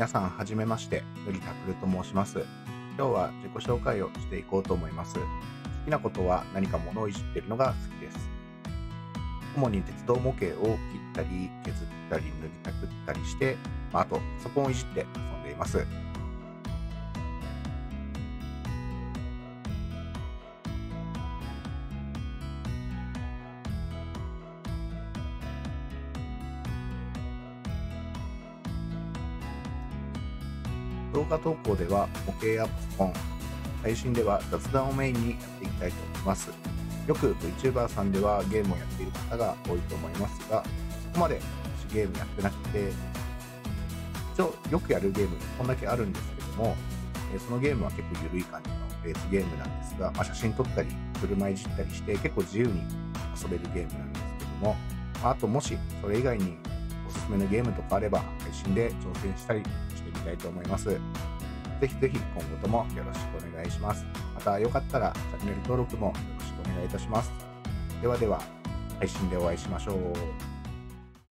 皆さんはじめまして、麦たくると申します。今日は自己紹介をしていこうと思います。好きなことは何かものをいじっているのが好きです。主に鉄道模型を切ったり削ったり塗りたくったりして、あとパソコンをいじって遊んでいます。動画投稿では模型やパソコン、配信では雑談をメインにやっていきたいと思います。よく VTuber さんではゲームをやっている方が多いと思いますが、ここまで私ゲームやってなくて、一応よくやるゲームこんだけあるんですけども、そのゲームは結構緩い感じのレースゲームなんですが、写真撮ったり車いじったりして結構自由に遊べるゲームなんですけども、あともしそれ以外におすすめのゲームとかあれば配信で挑戦したりしてみたいと思います。ぜひぜひ今後ともよろしくお願いします。またよかったらチャンネル登録もよろしくお願いいたします。ではでは、配信でお会いしましょう。